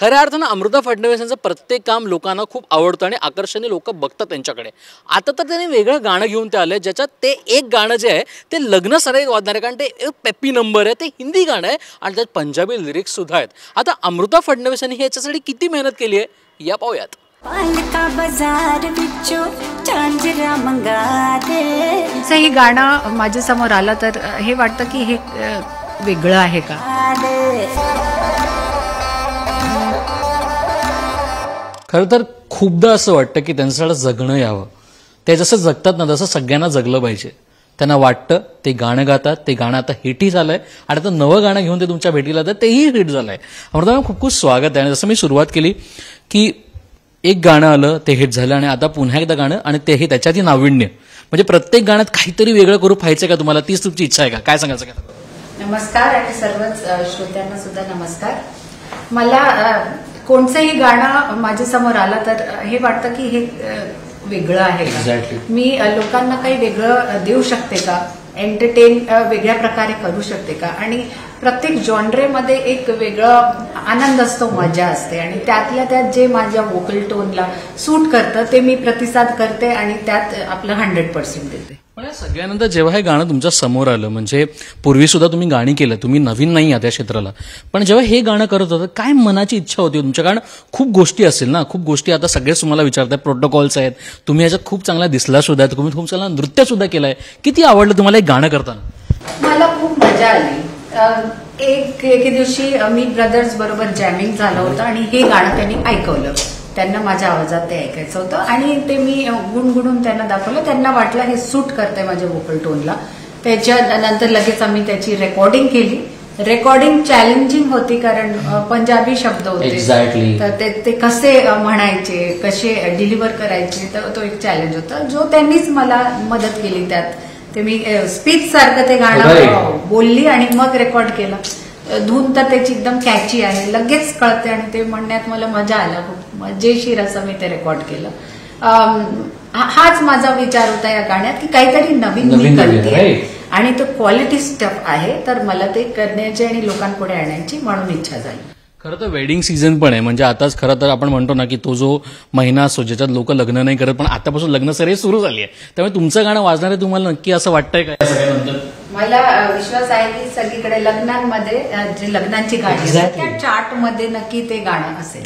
खऱ्या अर्थाने अमृता फडणवीस यांचं प्रत्येक काम लोकांना खूप आवडतं आणि आकर्षणे लोक बघतात त्यांच्याकडे। आता तर त्यांनी वेगळं गाणं घेऊन ते आले, ज्याच्यात ते एक गाणं जे आहे ते लग्न सराईत वाजणार आहे, कारण ते एक पेपी नंबर आहे, ते हिंदी गाणं आहे आणि त्यात पंजाबी लिरिक्स सुद्धा आहेत। आता अमृता फडणवीस यांनी याच्यासाठी किती मेहनत केली आहे या पाहूयात। हे गाणं माझ्या समोर आलं तर हे वाटतं की हे वेगळं आहे का। खरंतर खूपदा असं वाटतं की त्यांच्याकडे जगणं यावं, ते जसं जगतात ना तसं सगळ्यांना जगलं पाहिजे, त्यांना वाटतं ते गाणं गातात, ते गाणं आता हिटही झालंय आणि आता नवं गाणं घेऊन ते तुमच्या भेटीला तर तेही हिट झालंय। अमृता मॅम खूप खूप स्वागत आहे। आणि जसं मी सुरुवात केली की एक गाणं आलं ते हिट झालं आणि आता पुन्हा एकदा गाणं आणि तेही त्याच्यातही नाविन्य, म्हणजे प्रत्येक गाण्यात काहीतरी वेगळं करू पाहिजे का तुम्हाला, तीच तुमची इच्छा आहे का, काय सांगायचं का? नमस्कार आणि सर्वच श्रोत्यांना सुद्धा नमस्कार। मला कोणतेही गाणं माझ्या समोर आलं तर हे वाटतं की हे वेगळं आहे exactly. मी लोकांना काही वेगळं देऊ शकते का, एंटरटेन वेगळ्या प्रकारे करू शकते का, आणि प्रत्येक जॉनरेमध्ये एक वेगळं आनंद असतो, मजा असते आणि त्यातल्या त्यात जे माझ्या वोकल टोनला सूट करतं ते मी प्रतिसाद करते आणि त्यात आपलं 100% देते। पण सगळ्यांनंतर जेव्हा हे गाणं तुमच्या समोर आलं, म्हणजे पूर्वी सुद्धा तुम्ही गाणी केलं, तुम्ही नवीन नाही आहात या क्षेत्राला, पण जेव्हा हे गाणं करत होतं काय मनाची इच्छा होती तुमच्या? कारण खूप गोष्टी असेल ना, खूप गोष्टी आता सगळेच तुम्हाला विचारतात, प्रोटोकॉल्स आहेत, तुम्ही याच्यात खूप चांगला दिसला सुद्धा, तुम्ही खूप चांगला नृत्य सुद्धा केलंय, किती आवडलं तुम्हाला हे गाणं करताना? मला खूप मजा आली। एके दिवशी अमित ब्रदर्स बरोबर जॅमिंग झालं होतं आणि हे गाणं त्यांनी ऐकवलं, त्यांना माझ्या आवाजात ते ऐकायचं होतं आणि ते मी गुणगुणून त्यांना दाखवलं, त्यांना वाटलं हे सूट करतंय माझ्या वोकल टोनला। त्याच्यानंतर लगेच आम्ही त्याची रेकॉर्डिंग केली। रेकॉर्डिंग चॅलेंजिंग होती कारण पंजाबी शब्द होते exactly. तर ते कसे म्हणायचे, कसे डिलिव्हर करायचे, तर तो एक चॅलेंज होता जो त्यांनीच मला मदत केली त्यात। ते मी स्पीच सारखं ते गाणं बोलली आणि मग रेकॉर्ड केलं। धून तर त्याची एकदम कॅची आहे, लगेच कळते आणि ते म्हणण्यात मला मजा आला, खूप मजेशीर असं मी ते रेकॉर्ड केलं। हाच माझा विचार होता या गाण्यात की काहीतरी नवीन मी करते आणि तो क्वालिटी स्टफ आहे, तर मला ते करण्याची आणि लोकांपुढे आणण्याची म्हणून इच्छा झाली। खरं तर वेडिंग सीझन पण आहे, म्हणजे आताच खरं तर आपण म्हणतो ना की तो जो महिना असतो ज्याच्यात लोक लग्न नाही करत, पण आतापासून लग्न सराई सुरू झाली आहे, त्यामुळे तुमचं गाणं वाजणार आहे, तुम्हाला नक्की असं वाटतंय का? मला विश्वास आहे की सगळीकडे लग्नांमध्ये जी लग्नांची गाणी आहेत त्या चार्टमध्ये नक्की ते गाणं असेल।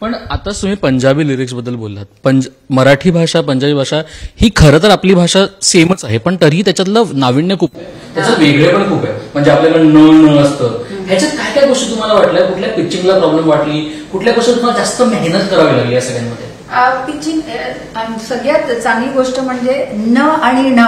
पण आता तुम्ही पंजाबी लिरिक्स बद्दल बोललात, मराठी भाषा पंजाबी भाषा ही खरं तर आपली भाषा सेमच आहे, पण तरीही त्याच्यातलं नाविन्य खूप आहे, त्याचं वेगळे पण खूप आहे, म्हणजे आपल्याकडे न असतं। ह्याच्यात काय काय गोष्टी तुम्हाला वाटल्या, कुठल्या पिचिंगला प्रॉब्लेम वाटली, कुठल्या गोष्टी तुम्हाला जास्त मेहनत करावी लागली या सगळ्यांमध्ये? पिचिंग सगळ्यात चांगली गोष्ट म्हणजे न आणि ण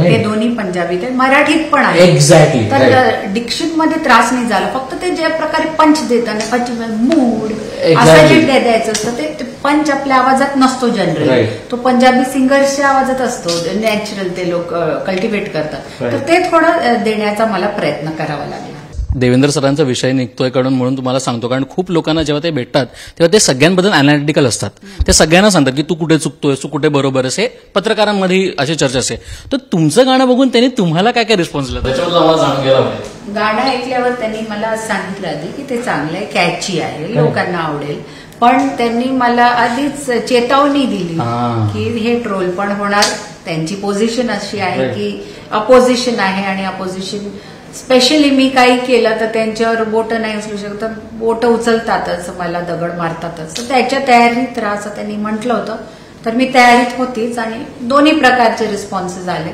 हे दोन्ही पंजाबीत मराठीत पण आहे एक्झॅक्टली, तर डिक्शन मध्ये त्रास नाही झाला, फक्त ते ज्या प्रकारे पंच देताना पंच मूड असं जे द्यायचं असतं ते पंच आपल्या आवाजात नसतो जनरली, तो पंजाबी सिंगर्सच्या आवाजात असतो, नॅचरल ते लोक कल्टिव्हेट करतात, तर ते थोडं देण्याचा मला प्रयत्न करावा लागला। देवेंद्र सरांचा विषय निघतोय कडून म्हणून तुम्हाला सांगतो, कारण खूप लोकांना जेव्हा ते भेटतात तेव्हा ते सगळ्यांबद्दल अनालिटिकल असतात, ते सगळ्यांना सांगतात की तू कुठे चुकतोय, तू कुठे बरोबर आहेस, हे पत्रकारांमध्ये अशी चर्चा असते। तर तुमचं गाणं बघून त्यांनी तुम्हाला काय काय रिस्पॉन्स दिला, त्याच्याबद्दल आम्हाला जाणून घ्यायला आवडेल। गाणं ऐकल्यावर त्यांनी मला सांगितलं आधी की ते चांगलं आहे, कॅची आहे, लोकांना आवडेल, पण त्यांनी मला आधीच चेतावणी दिली की हे ट्रोल पण होणार, त्यांची पोझिशन अशी आहे की अपोजिशन आहे आणि अपोजिशन स्पेशली मी काही केलं तर त्यांच्यावर बोटं नाही उचलू शकत, बोटं उचलतातच, मला दगड मारतातच, तर त्याच्या तयारीत राहा असं त्यांनी म्हटलं होतं, तर मी तयारीत होतीच आणि दोन्ही प्रकारचे रिस्पॉन्सेस आले।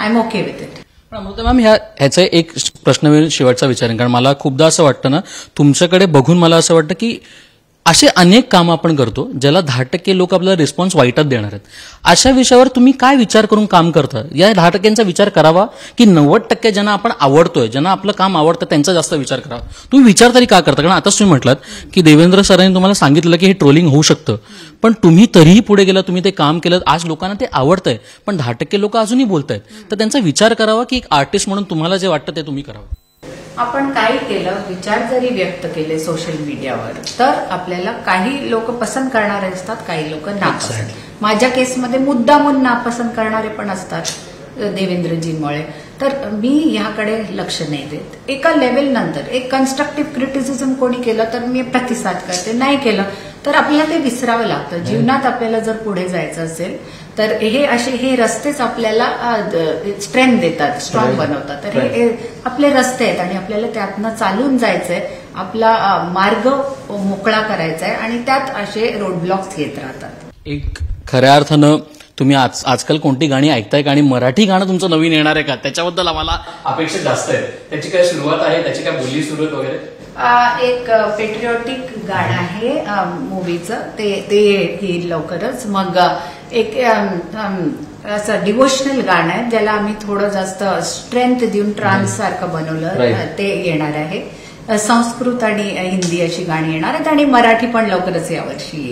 I am okay with it. Amrita ma'am ह्याचा एक प्रश्न मी शेवटचा विचारेन, कारण मला खूपदा असं वाटतं ना तुमच्याकडे बघून मला असं वाटतं की असे अनेक कामं आपण करतो ज्याला 10% लोक आपला रिस्पॉन्स वाईटात देणार आहेत, अशा विषयावर तुम्ही काय विचार करून काम करता? या 10%चा विचार करावा की 90% ज्यांना आपण आवडतोय, ज्यांना आपलं काम आवडतं त्यांचा जास्त विचार करावा? तुम्ही विचार तरी का करता? कारण आताच तुम्ही म्हटलात की देवेंद्र सरांनी तुम्हाला सांगितलं की हे ट्रोलिंग होऊ शकतं, पण तुम्ही तरीही पुढे गेला, तुम्ही ते काम केलं, आज लोकांना ते आवडतंय, पण 10% लोक अजूनही बोलतायत, तर त्यांचा विचार करावा की एक आर्टिस्ट म्हणून तुम्हाला जे वाटतं ते तुम्ही करावं? आपण काय केलं, विचार जरी व्यक्त केले सोशल मीडियावर तर आपल्याला काही लोक पसंत करणारे असतात, काही लोक नापसंत, माझ्या केसमध्ये मुद्दामून नापसंत करणारे पण असतात देवेंद्रजींमुळे, तर मी ह्याकडे लक्ष नाही देत. एका लेवल नंतर एक कन्स्ट्रक्टिव्ह क्रिटिसिझम कोणी केलं तर मी प्रतिसाद करते, नाही केलं तर आपल्याला ते विसरावं लागतं. जीवनात आपल्याला जर पुढे जायचं असेल तर हे असे हे रस्तेच आपल्याला स्ट्रेंथ देतात, स्ट्रॉंग बनवतात. तर हे आपले रस्ते आहेत आणि आपल्याला त्यातनं चालून जायचंय, आपला मार्ग मोकळा करायचा आहे आणि त्यात असे रोड ब्लॉक्स येत राहतात. एक खऱ्या अर्थानं तुम्ही आजकाल कोणती गाणी ऐकताय का आणि मराठी गाणं तुमचं नवीन येणार आहे का, त्याच्याबद्दल आम्हाला अपेक्षा जास्त आहे. त्याची काय सुरुवात आहे, त्याची काय बोली सुरुवात वगैरे? एक पेट्रियॉटिक गाणं आहे मूवीचं, ते येईल लवकरच. मग एक असं डिवोशनल गाणं आहे ज्याला आम्ही थोडं जास्त स्ट्रेंथ देऊन ट्रान्स सारखं बनवलं, ते येणार आहे. संस्कृत आणि हिंदी अशी गाणी येणार आहेत आणि मराठी पण लवकरच यावर्षी येईल.